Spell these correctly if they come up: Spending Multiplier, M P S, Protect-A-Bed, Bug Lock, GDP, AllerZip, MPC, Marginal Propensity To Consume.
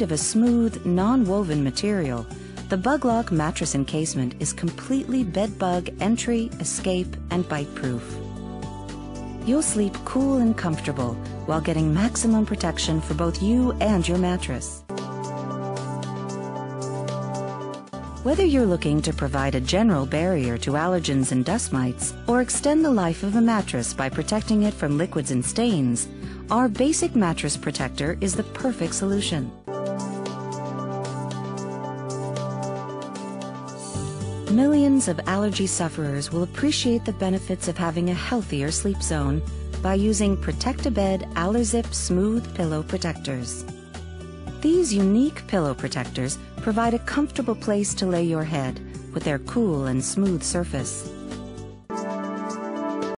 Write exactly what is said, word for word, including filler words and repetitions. Of a smooth, non-woven material, the Bug Lock mattress encasement is completely bed bug entry, escape, and bite-proof. You'll sleep cool and comfortable while getting maximum protection for both you and your mattress. Whether you're looking to provide a general barrier to allergens and dust mites or extend the life of a mattress by protecting it from liquids and stains, our basic mattress protector is the perfect solution. Millions of allergy sufferers will appreciate the benefits of having a healthier sleep zone by using Protect-A-Bed AllerZip Smooth Pillow Protectors. These unique pillow protectors provide a comfortable place to lay your head with their cool and smooth surface.